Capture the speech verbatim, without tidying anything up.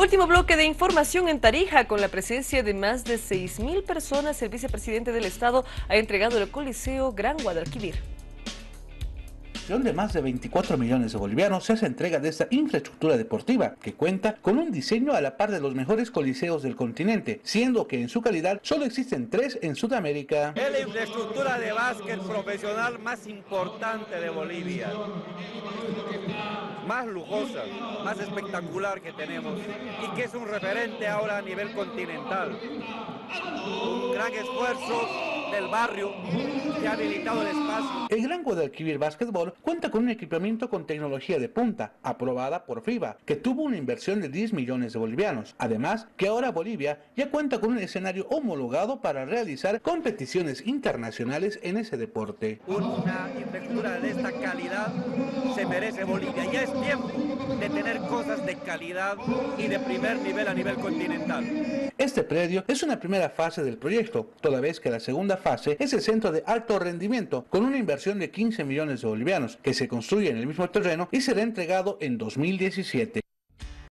Último bloque de información en Tarija. Con la presencia de más de seis mil personas, el vicepresidente del Estado ha entregado el Coliseo Gran Guadalquivir. De más de veinticuatro millones de bolivianos se hace entrega de esta infraestructura deportiva que cuenta con un diseño a la par de los mejores coliseos del continente, siendo que en su calidad solo existen tres en Sudamérica. Es la infraestructura de básquet profesional más importante de Bolivia, más lujosa, más espectacular que tenemos y que es un referente ahora a nivel continental. Un gran esfuerzo del barrio que ha habilitado el espacio. El Gran Guadalquivir Básquetbol cuenta con un equipamiento con tecnología de punta, aprobada por FIBA, que tuvo una inversión de diez millones de bolivianos. Además, que ahora Bolivia ya cuenta con un escenario homologado para realizar competiciones internacionales en ese deporte. Una infraestructura de esta calidad se merece Bolivia. Ya es tiempo de tener cosas de calidad y de primer nivel a nivel continental. Este predio es una primera fase del proyecto, toda vez que la segunda fase es el centro de alto rendimiento, con una inversión de quince millones de bolivianos, que se construye en el mismo terreno y será entregado en dos mil diecisiete.